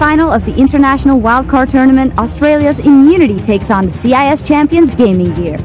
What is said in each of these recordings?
final of the International Wildcard Tournament, Australia's Immunity takes on the CIS Champions Gaming Gear.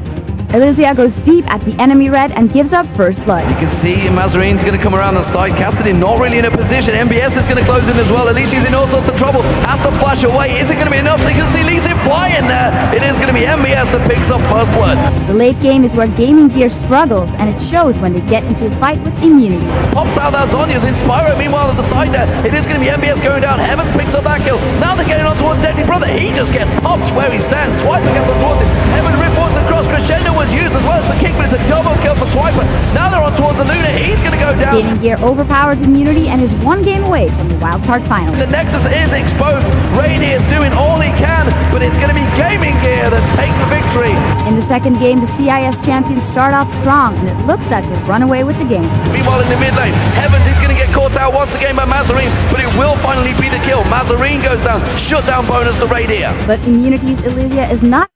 Elysia goes deep at the enemy red and gives up first blood. You can see Mazarine's going to come around the side. Cassidy not really in a position. MBS is going to close in as well. Elysia's in all sorts of trouble. Has to flash away. Is it going to be enough? They can see Lee Sin fly in there. It is going to be MBS that picks up first blood. The late game is where Gaming Gear struggles, and it shows when they get into a fight with Immunity. Pops out that Sonya's in Spyro. Meanwhile, at the side there, it is going to be MBS going down. Heavens picks up that kill. Now they're getting on towards Deadly Brother. He just gets popped where he stands. Swiper gets on towards him. Heaven reports across. Crescendo was used as well as the kick, but it's a double kill for Swiper. Now they're on towards the Luna. He's going to go down. Gaming Gear overpowers Immunity and is one game away from the wildcard final. The Nexus is exposed. Radiant is doing all he can, but it's going to be Gaming Gear that take the victory. In the second game, the CIS champions start off strong, and it looks like they've run away with the game. Meanwhile, in the mid lane, Heavens is going to get caught out once again by Mazarine, but it will finally be the kill. Mazarine goes down. Shutdown bonus to Radiant. But Immunity's Elysia is not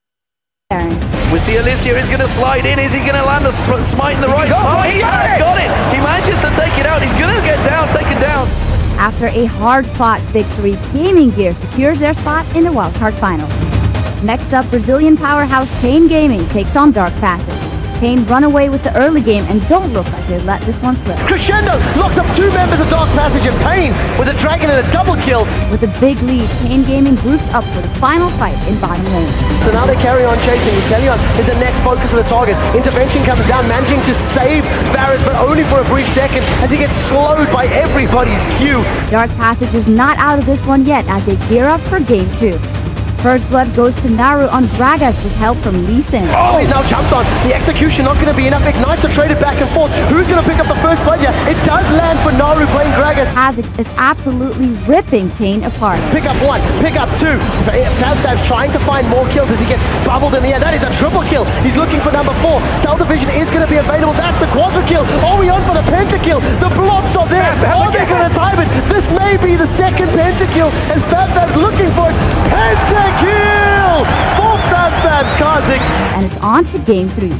Baron. We see Elysia is going to slide in. Is he going to land a smite in the right time? He has got it! He manages to take it out. He's going to get down, taken down. After a hard-fought victory, Gaming Gear secures their spot in the wildcard final. Next up, Brazilian powerhouse Pain Gaming takes on Dark Passage. Kane run away with the early game and don't look like they let this one slip. Crescendo locks up two members of Dark Passage and Pain with a dragon and a double kill. With a big lead, Pain Gaming groups up for the final fight in bottom lane. So now they carry on chasing. Italian is the next focus of the target. Intervention comes down, managing to save Baron, but only for a brief second as he gets slowed by everybody's Q. Dark Passage is not out of this one yet as they gear up for game 2. First blood goes to Naru on Gragas with help from Lee Sin. Oh, he's now jumped on. The execution not going to be enough. Ignites are traded back and forth. Who's going to pick up the first blood here? It does land for Naru playing Gragas. Azix is absolutely ripping Kane apart. Pick up one, pick up two. Tabfab trying to find more kills as he gets bubbled in the air. That is a triple kill. He's looking for number 4. Cell division is going to be available. That's the quadra kill. Are we on for the pentakill? The blobs are there. Are they going to time it? This may be the second pentakill as Tabfab's looking for it. Pentakill! Kill for Tabfab's Kha'Zix. And it's on to game 3.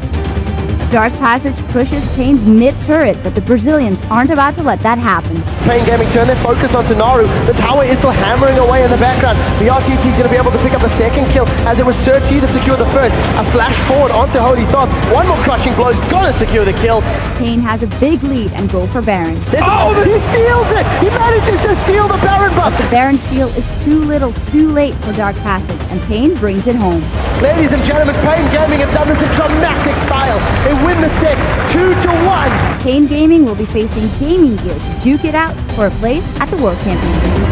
Dark Passage pushes Kane's mid-turret, but the Brazilians aren't about to let that happen. Pain Gaming turn their focus onto Naru. The tower is still hammering away in the background. The RTT is going to be able to pick up the second kill, as it was Surtee that secured the first. A flash forward onto Holy Thoth. One more crushing blow is going to secure the kill. Kane has a big lead and go for Baron. He steals it! He manages to steal the Baron buff! But the Baron steal is too little, too late for Dark Passage, and Kane brings it home. Ladies and gentlemen, Pain Gaming have done this in dramatic style. They win the set 2-1. Pain Gaming will be facing Gaming Gear to duke it out for a place at the World Championship.